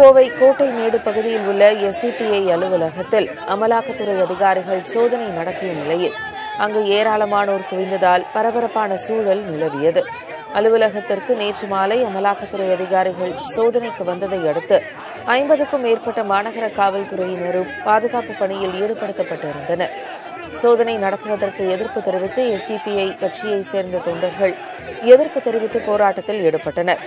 கோவை கோட்டைமேடு பகுதியில் உள்ள எஸ்.டி.பி.ஐ. அலுவலகத்தில் அமலாக்கத்துறை அதிகாரிகள் சோதனை நடத்திய நிலையில் அங்கு ஏராளமானோர் குவிந்ததால் பரபரப்பான சூழல் நிலவியது. அலுவலகத்திற்கு நேற்று மாலை அமலாக்கத்துறை அதிகாரிகள் சோதனைக்கு வந்ததை அடுத்து 50க்கும் மேற்பட்ட மாநகர காவல்துறையினரும் பாதுகாப்பு பணியில் ஈடுபடுத்தப்பட்டிருந்தனர். சோதனை நடத்துவதற்கு எதிர்ப்பு தெரிவித்து எஸ்.டி.பி.ஐ. கட்சியைச் சேர்ந்த தொண்டர்கள் எதிர்ப்பு தெரிவித்து போராட்டத்தில் ஈடுபட்டனர்.